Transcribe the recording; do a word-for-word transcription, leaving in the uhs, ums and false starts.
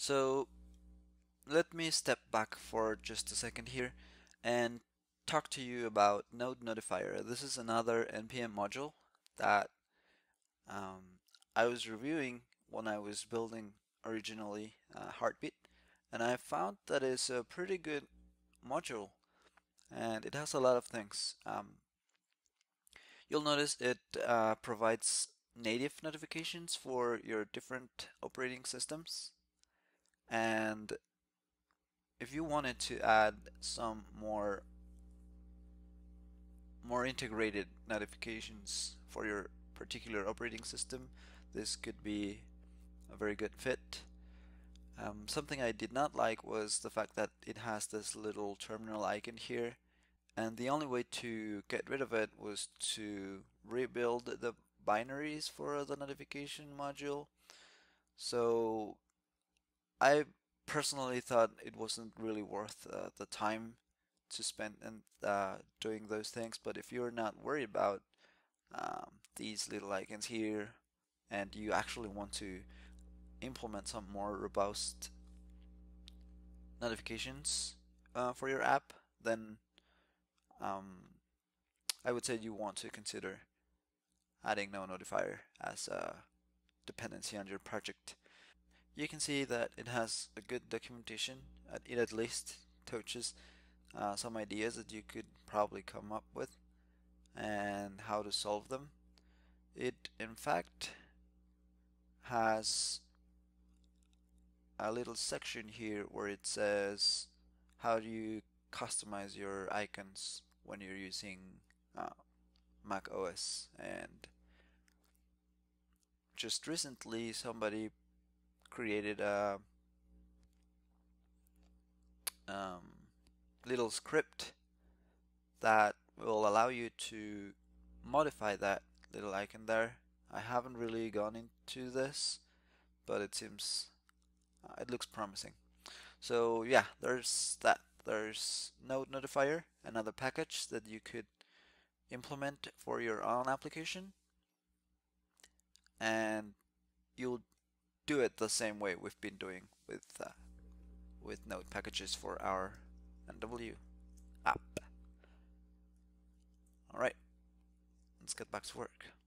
So let me step back for just a second here and talk to you about node-notifier. This is another N P M module that um, I was reviewing when I was building originally uh, Heartbeat, and I found that it's a pretty good module and it has a lot of things. Um, you'll notice it uh, provides native notifications for your different operating systems, and if you wanted to add some more more integrated notifications for your particular operating system, this could be a very good fit. Um, something I did not like was the fact that it has this little terminal icon here, and the only way to get rid of it was to rebuild the binaries for the notification module. So I personally thought it wasn't really worth uh, the time to spend and uh, doing those things. But if you're not worried about um, these little icons here, and you actually want to implement some more robust notifications uh, for your app, then um, I would say you want to consider adding node-notifier as a dependency on your project. You can see that it has a good documentation. It at least touches uh, some ideas that you could probably come up with and how to solve them. It in fact has a little section here where it says how do you customize your icons when you're using uh, macOS, and just recently somebody created a um, little script that will allow you to modify that little icon there. I haven't really gone into this, but it seems uh, it looks promising. So yeah, there's that. There's node-notifier, another package that you could implement for your own application, and you'll do it the same way we've been doing with uh, with node packages for our N W app. All right, let's get back to work.